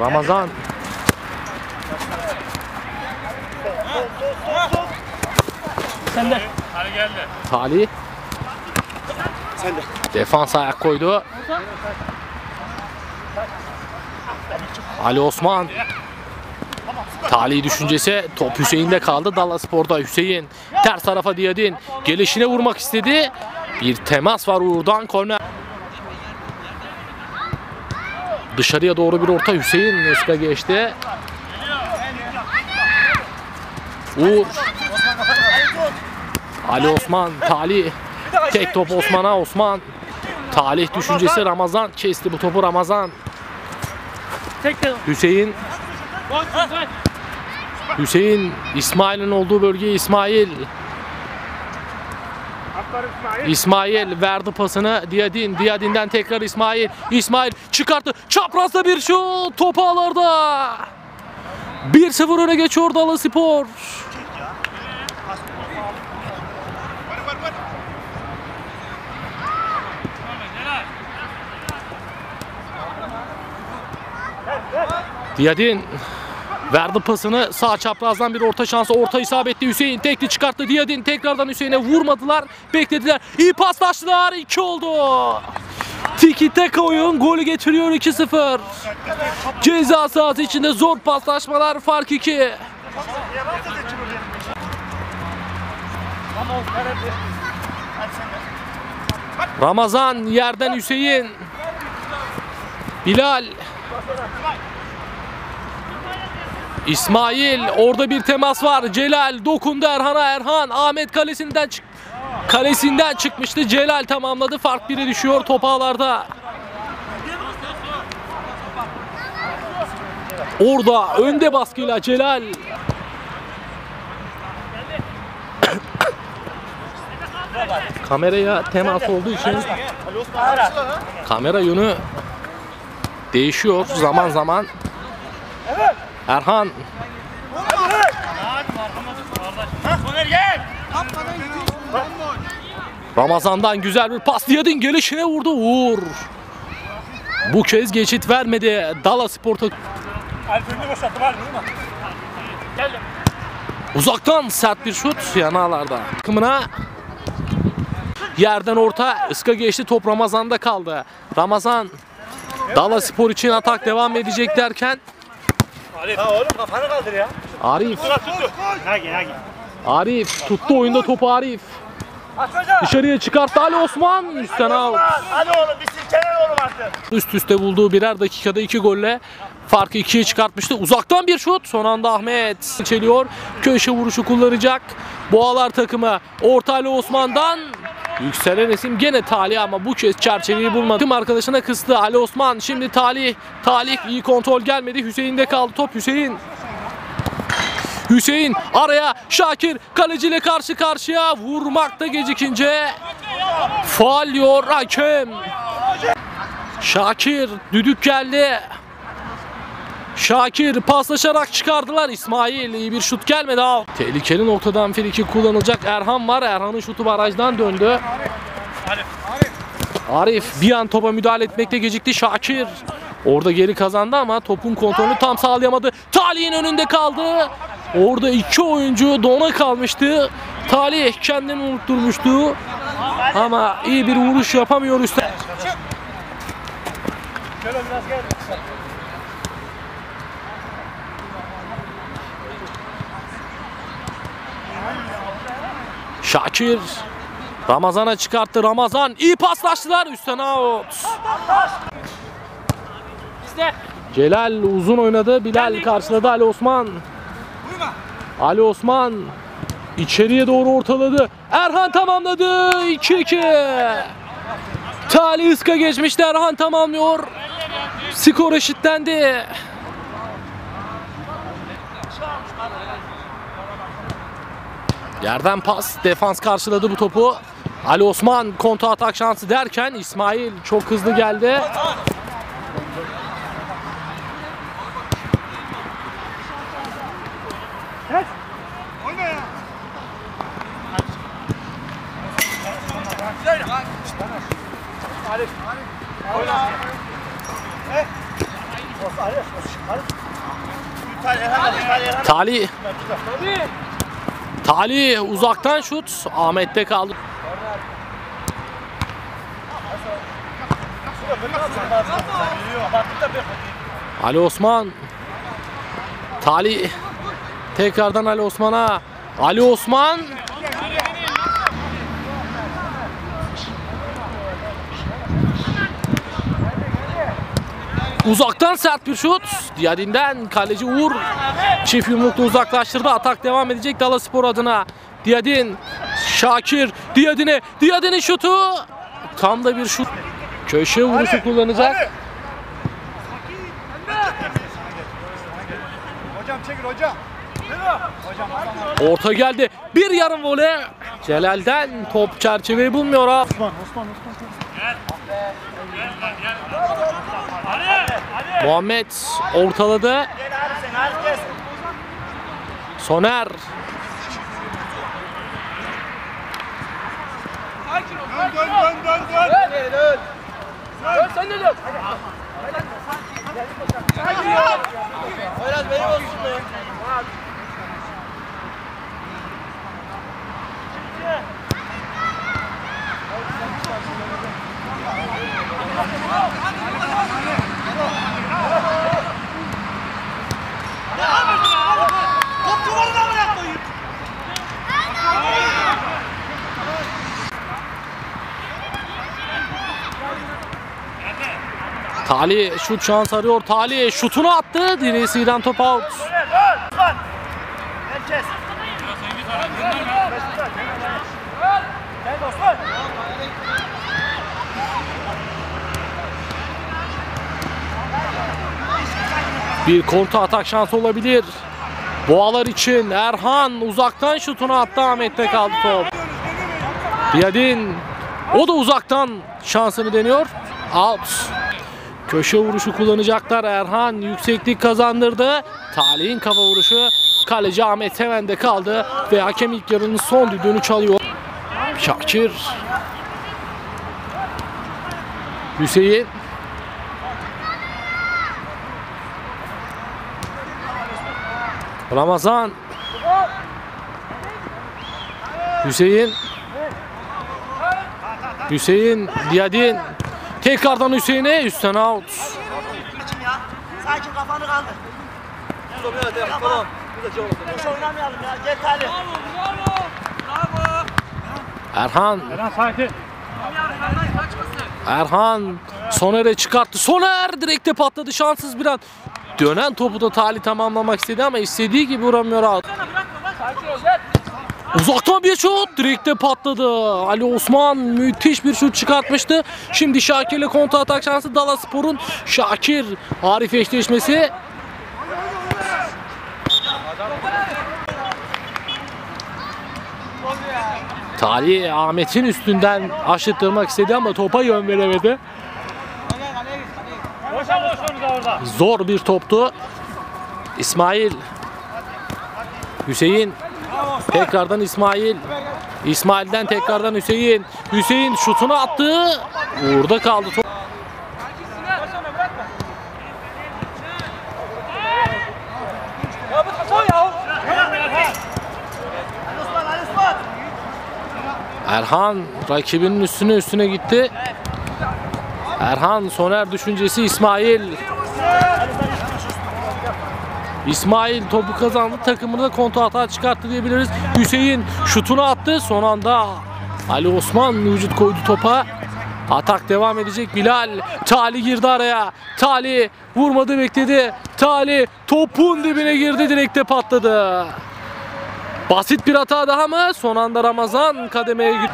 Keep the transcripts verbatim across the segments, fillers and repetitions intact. Ramazan. Sende. Hadi geldi. Salih. Sende. Defans ayak koydu. Ali Osman. Talih düşüncesi, top Hüseyin'de kaldı. Dalaspor'da Hüseyin ters tarafa Diyadin gelişine vurmak istedi. Bir temas var Uğur'dan, korner. Dışarıya doğru bir orta, Hüseyin Nesli'ye geçti. Uğur. Ali Osman, Talih. Tek top Osman'a, Osman. Talih düşüncesi, Ramazan kesti bu topu, Ramazan. Hüseyin. Hüseyin, İsmail'in olduğu bölgeye İsmail. İsmail verdi pasını Diyadin. Diyadin'den tekrar İsmail. İsmail çıkarttı. Çaprazda bir şut. Topu ağlarda. bir sıfır öne geçiyor Dalaspor. Diyadin verdi pasını, sağ çaprazdan bir orta şansı, orta isabetli Hüseyin tekli çıkarttı Diyadin, tekrardan Hüseyin'e vurmadılar, beklediler, iyi paslaştılar, iki oldu. Tiki taka oyun golü getiriyor, iki sıfır. Ceza sahası içinde zor paslaşmalar, fark iki. Ramazan yerden Hüseyin. Bilal. İsmail, orada bir temas var. Celal dokundu Erhan'a. Erhan Ahmet kalesinden çık kalesinden çıkmıştı. Celal tamamladı. Fark bire düşüyor top ağlarda. Orada önde baskıyla Celal. Kameraya temas olduğu için kamera yönü değişiyor zaman zaman. Erhan. Ramazan'dan güzel bir pas. Diyadin gelişine vurdu. Uğur. Bu kez geçit vermedi Dalaspor'a. Uzaktan sert bir şut yanalarda. Kımına yerden orta, ıska geçti, top Ramazan'da kaldı. Ramazan. Dalaspor için atak devam edecek derken Arif. Ha oğlum kafanı kaldır ya. Arif. Arif tuttu oyunda topu Arif. Dışarıya çıkarttı Ali Osman. Üstten out. Hadi oğlum bir silkeler oğlum artık. Üst üste bulduğu birer dakikada iki golle farkı ikiye çıkartmıştı. Uzaktan bir şut. Son anda Ahmet çeliyor. Köşe vuruşu kullanacak Boğalar takımı. Orta Ali Osman'dan. Yükselen resim gene Talih ama bu kez çerçeveyi bulmadı. Tüm arkadaşına kıstı Ali Osman. Şimdi Talih. Talih iyi kontrol gelmedi. Hüseyin'de kaldı top. Hüseyin. Hüseyin araya Şakir. Kaleciyle karşı karşıya, vurmakta gecikince faul yiyor hakem. Şakir düdük geldi. Şakir paslaşarak çıkardılar. İsmail iyi bir şut gelmedi. Al. Tehlikeli noktadan friki kullanılacak. Erhan var. Erhan'ın şutu barajdan döndü. Arif. Arif bir an topa müdahale etmekte gecikti. Şakir orada geri kazandı ama topun kontrolünü tam sağlayamadı. Talih'in önünde kaldı. Orada iki oyuncu dona kalmıştı. Talih kendini unutturmuştu. Ama iyi bir vuruş yapamıyor üstten. Şakir Ramazan'a çıkarttı. Ramazan iyi paslaştılar. Üstten out. Celal uzun oynadı. Bilal karşıladı. Ali Osman. Ali Osman içeriye doğru ortaladı. Erhan tamamladı. iki iki. Talih ıska geçmişti. Erhan tamamlıyor. Skor eşitlendi. Yerden pas, defans karşıladı bu topu. Ali Osman kontra atak şansı derken İsmail çok hızlı geldi. Tali. Tali uzaktan şut. Ahmet'te kaldı. Ali Osman. Tali. Tekrardan Ali Osman'a. Ali Osman. Uzaktan sert bir şut. Diyadin'den kaleci Uğur çift yumrukla uzaklaştırdı. Atak devam edecek Dalaspor adına. Diyadin, Şakir, Diyadin'e. Diyadin'in şutu. Tam da bir şut. Köşe vuruşu kullanacak. Orta geldi. Bir yarım voley. Celal'den top çerçeveyi bulmuyor. Osman, Osman, Osman. Gel. Gel, gel. Muhammed ortaladı. Soner. Tali şut şans arıyor. Tali şutunu attı. Direğinden top out. Bir kontra atak şansı olabilir. Boğalar için Erhan uzaktan şutunu attı. Ahmet'te kaldı top. Diyadin, o da uzaktan şansını deniyor. Out. Köşe vuruşu kullanacaklar. Erhan yükseklik kazandırdı. Talih'in kafa vuruşu. Kaleci Ahmet Heven'de kaldı. Ve hakem ilk yarının son düdüğünü çalıyor. Şakir. Hüseyin. Ramazan. Hüseyin. Hüseyin. Diyadin. Tekrardan Hüseyin'e, üstten out. Sakin, kafanı kaldır. Erhan. Erhan Soner'e çıkarttı. Soner direkte patladı, şanssız bir an. Dönen topu da Talih tamamlamak istedi ama istediği gibi vuramıyor out. Uzaktan bir şut, direkte patladı. Ali Osman müthiş bir şut çıkartmıştı. Şimdi Şakir'le kontra atak şansı Dalaspor'un. Şakir Arif eşleşmesi. Talih Ahmet'in üstünden aşıttırmak istedi ama topa yön veremedi. Zor bir toptu. İsmail. Hüseyin. Tekrardan İsmail. İsmail'den tekrardan Hüseyin. Hüseyin şutunu attı. Uğur'da kaldı top. Erhan rakibinin üstüne üstüne gitti. Erhan Soner düşüncesi İsmail. İsmail topu kazandı, takımını da kontra atağa çıkarttı diyebiliriz. Hüseyin şutunu attı, son anda Ali Osman vücut koydu topa. Atak devam edecek. Bilal. Tali girdi araya. Tali vurmadı, bekledi. Tali topun dibine girdi, direkte patladı. Basit bir hata daha mı? Son anda Ramazan kademeye girdi.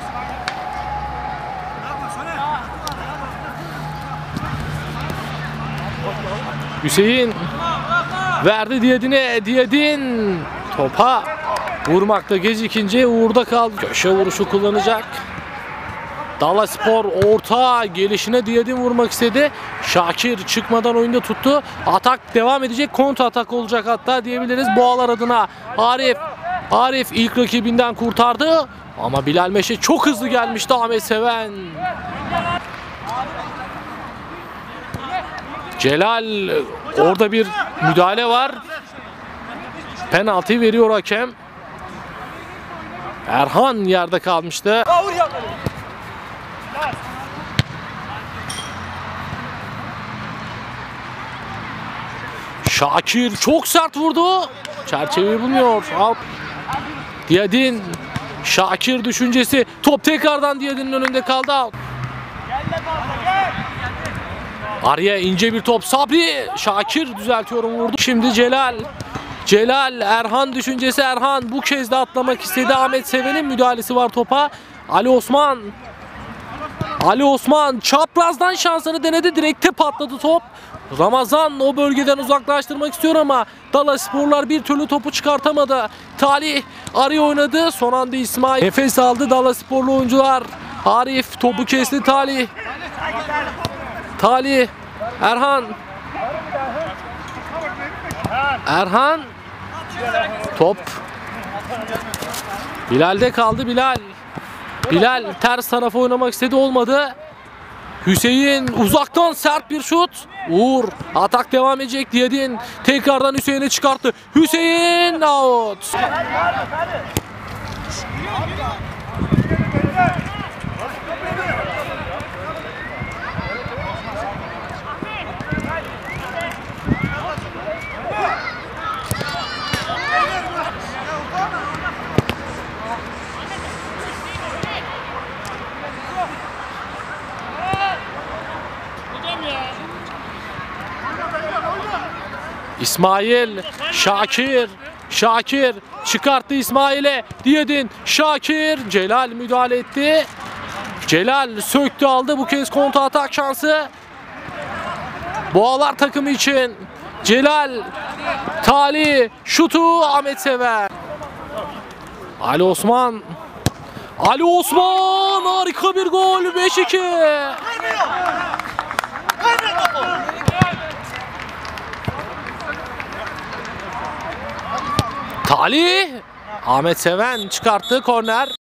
Hüseyin verdi Diyadin'e. Diyadin topa vurmakta gecikince Uğur'da kaldı. Köşe vuruşu kullanacak Dalaspor. Orta gelişine Diyadin vurmak istedi. Şakir çıkmadan oyunda tuttu. Atak devam edecek. Kontra atak olacak hatta diyebiliriz Boğalar adına. Arif Arif ilk rakibinden kurtardı ama Bilal Meşe çok hızlı gelmişti. Ahmet Seven Celal, orada bir müdahale var. Penaltıyı veriyor hakem. Erhan yerde kalmıştı. Şakir çok sert vurdu. Çerçeveyi bulmuyor. Diyadin. Şakir düşüncesi. Top tekrardan Diyadin'in önünde kaldı. Araya ince bir top. Sabri. Şakir düzeltiyorum vurdu. Şimdi Celal. Celal. Erhan düşüncesi. Erhan bu kez de atlamak istedi. Ahmet Seven'in müdahalesi var topa. Ali Osman. Ali Osman çaprazdan şansını denedi. Direkte patladı top. Ramazan o bölgeden uzaklaştırmak istiyor ama Dalasporlar bir türlü topu çıkartamadı. Talih araya oynadı. Son anda İsmail nefes aldı. Dalasporlu oyuncular. Arif topu kesti. Talih. Talih. Erhan. Erhan. Top. Bilal'de kaldı. Bilal. Bilal ters tarafa oynamak istedi. Olmadı. Hüseyin uzaktan sert bir şut. Uğur atak devam edecek. Diyadin tekrardan Hüseyin'i çıkarttı. Hüseyin out. İsmail, Şakir, Şakir çıkarttı İsmail'e. Diyadin, Şakir, Celal müdahale etti. Celal söktü aldı bu kez kontra atak şansı. Boğalar takımı için Celal, Talih, şutu Ahmet Sever. Ali Osman, Ali Osman harika bir gol beş iki. Talih, Ahmet Seven çıkarttı korner.